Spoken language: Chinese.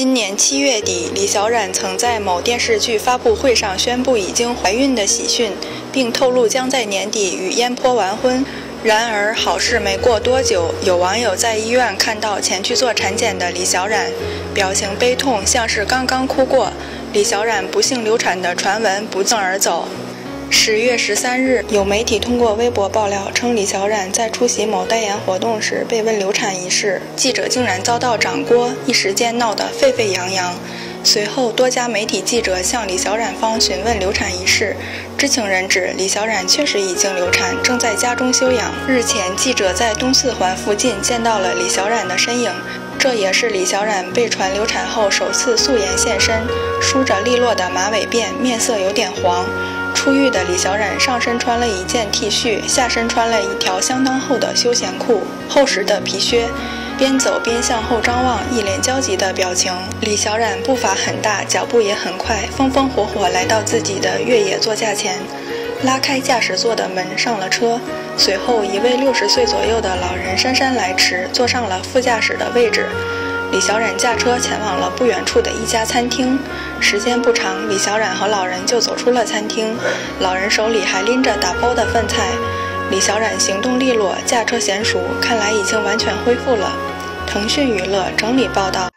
今年7月底，李小冉曾在某电视剧发布会上宣布已经怀孕的喜讯，并透露将在年底与燕坡完婚。然而，好事没过多久，有网友在医院看到前去做产检的李小冉，表情悲痛，像是刚刚哭过。李小苒不幸流产的传闻不胫而走。10月13日，有媒体通过微博爆料称，李小冉在出席某代言活动时被问流产一事，记者竟然遭到掌掴，一时间闹得沸沸扬扬。随后，多家媒体记者向李小冉方询问流产一事，知情人指李小冉确实已经流产，正在家中休养。日前，记者在东四环附近见到了李小冉的身影。这也是李小冉被传流产后首次素颜现身，梳着利落的马尾辫，面色有点黄。出狱的李小冉上身穿了一件 T 恤，下身穿了一条相当厚的休闲裤、厚实的皮靴，边走边向后张望，一脸焦急的表情。李小冉步伐很大，脚步也很快，风风火火来到自己的越野座驾前，拉开驾驶座的门，上了车。随后，一位60岁左右的老人姗姗来迟，坐上了副驾驶的位置。李小冉驾车前往了不远处的一家餐厅。时间不长，李小冉和老人就走出了餐厅，老人手里还拎着打包的饭菜。李小冉行动利落，驾车娴熟，看来已经完全恢复了。腾讯娱乐整理报道。